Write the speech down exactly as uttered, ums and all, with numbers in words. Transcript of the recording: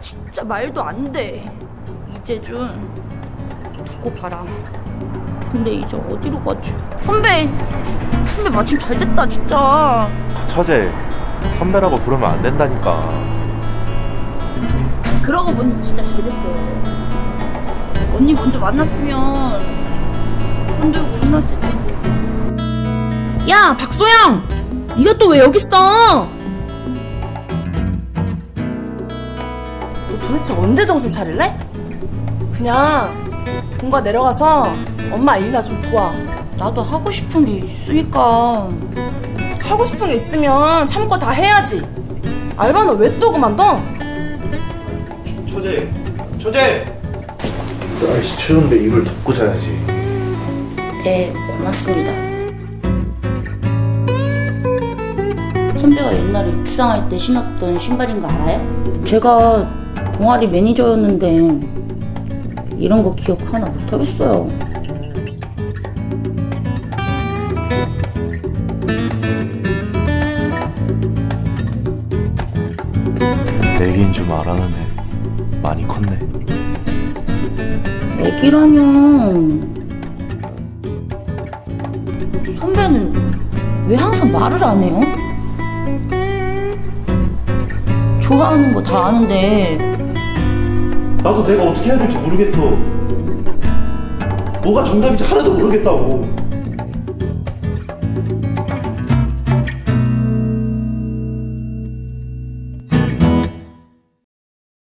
진짜 말도 안 돼. 이재준, 두고 봐라. 근데 이제 어디로 가지? 선배! 선배 마침 잘 됐다, 진짜. 처제, 선배라고 부르면 안 된다니까. 그러고 보니 진짜 잘 됐어요. 언니 먼저 만났으면 손 들고 만났을 텐데. 야, 박소영! 니가 또 왜 여기 있어? 너 도대체 언제 정신 차릴래? 그냥 본가 내려가서 엄마 일이나 좀 도와. 나도 하고 싶은 게 있으니까. 하고 싶은 게 있으면 참고 다 해야지. 알바는 왜 또 그만둬? 처제! 처제! 날씨 추운데 이불 덮고 자야지. 네, 고맙습니다. 선배가 옛날에 입상할 때 신었던 신발인 거 알아요? 제가 동아리 매니저였는데 이런 거 기억 하나 못 하겠어요. 애기인 줄 알았는데 많이 컸네. 애기라뇨. 선배는 왜 항상 말을 안 해요? 좋아하는 거 다 아는데 나도 내가 어떻게 해야 될지 모르겠어. 뭐가 정답인지 하나도 모르겠다고.